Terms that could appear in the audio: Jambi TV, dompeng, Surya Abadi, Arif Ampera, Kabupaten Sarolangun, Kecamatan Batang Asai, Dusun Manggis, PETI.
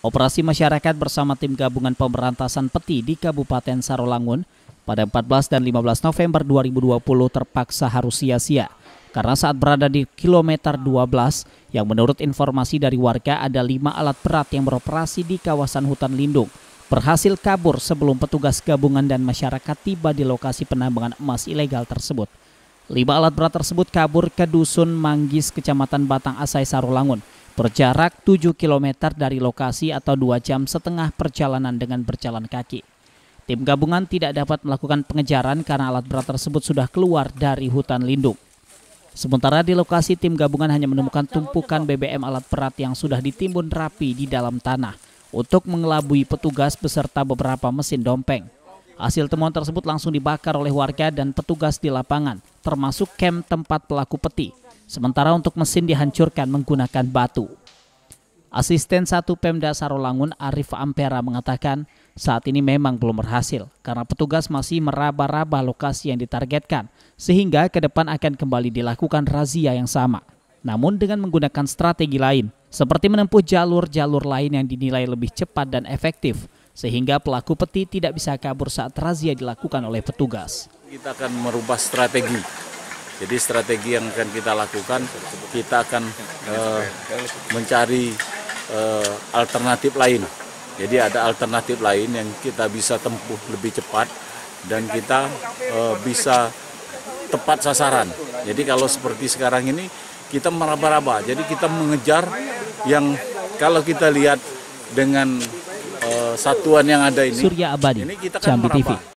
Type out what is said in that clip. Operasi masyarakat bersama tim gabungan pemberantasan peti di Kabupaten Sarolangun pada 14 dan 15 November 2020 terpaksa harus sia-sia karena saat berada di kilometer 12 yang menurut informasi dari warga ada 5 alat berat yang beroperasi di kawasan hutan lindung berhasil kabur sebelum petugas gabungan dan masyarakat tiba di lokasi penambangan emas ilegal tersebut. 5 alat berat tersebut kabur ke Dusun Manggis, Kecamatan Batang Asai, Sarolangun, berjarak 7 km dari lokasi atau 2,5 jam perjalanan dengan berjalan kaki. Tim gabungan tidak dapat melakukan pengejaran karena alat berat tersebut sudah keluar dari hutan lindung. Sementara di lokasi tim gabungan hanya menemukan tumpukan BBM alat berat yang sudah ditimbun rapi di dalam tanah untuk mengelabui petugas beserta beberapa mesin dompeng. Hasil temuan tersebut langsung dibakar oleh warga dan petugas di lapangan, termasuk kamp tempat pelaku peti. Sementara untuk mesin dihancurkan menggunakan batu. Asisten 1 Pemda Sarolangun Arif Ampera mengatakan saat ini memang belum berhasil karena petugas masih meraba-raba lokasi yang ditargetkan sehingga ke depan akan kembali dilakukan razia yang sama. Namun dengan menggunakan strategi lain seperti menempuh jalur-jalur lain yang dinilai lebih cepat dan efektif sehingga pelaku peti tidak bisa kabur saat razia dilakukan oleh petugas. Kita akan merubah strategi. Jadi strategi yang akan kita lakukan, kita akan mencari alternatif lain. Jadi ada alternatif lain yang kita bisa tempuh lebih cepat dan kita bisa tepat sasaran. Jadi kalau seperti sekarang ini kita meraba-raba, jadi kita mengejar yang kalau kita lihat dengan satuan yang ada ini. Surya Abadi, Jambi TV.